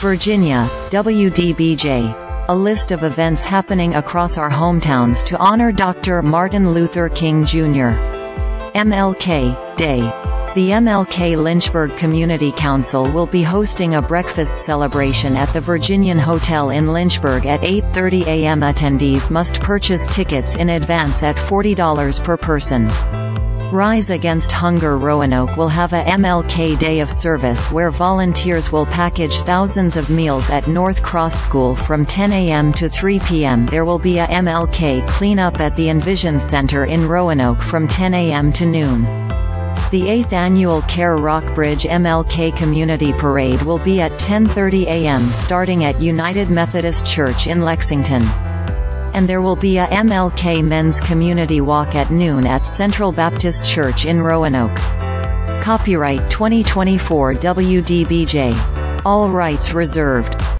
Virginia, WDBJ. A list of events happening across our hometowns to honor Dr. Martin Luther King Jr. MLK Day. The MLK Lynchburg Community Council will be hosting a breakfast celebration at the Virginian Hotel in Lynchburg at 8:30 a.m. Attendees must purchase tickets in advance at $40 per person. Rise Against Hunger Roanoke will have a MLK Day of Service where volunteers will package thousands of meals at North Cross School from 10 a.m. to 3 p.m. There will be a MLK cleanup at the Envision Center in Roanoke from 10 a.m. to noon. The 8th Annual Care Rockbridge MLK Community Parade will be at 10:30 a.m. starting at United Methodist Church in Lexington. And there will be a MLK Men's Community Walk at noon at Central Baptist Church in Roanoke. Copyright 2024 WDBJ. All rights reserved.